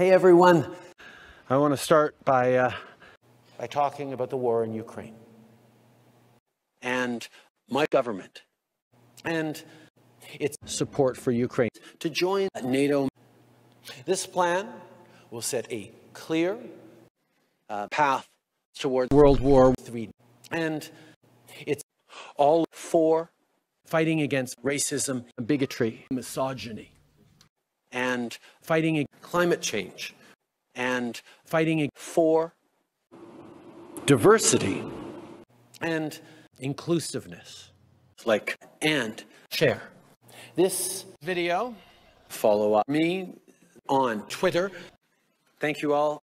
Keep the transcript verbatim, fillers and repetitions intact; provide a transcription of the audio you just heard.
Hey everyone, I want to start by, uh, by talking about the war in Ukraine and my government and its support for Ukraine to join NATO. This plan will set a clear uh, path towards World War Three and it's all for fighting against racism, bigotry, misogyny, and fighting against climate change, and fighting for diversity and inclusiveness, like and share this video, follow up me on Twitter. Thank you all.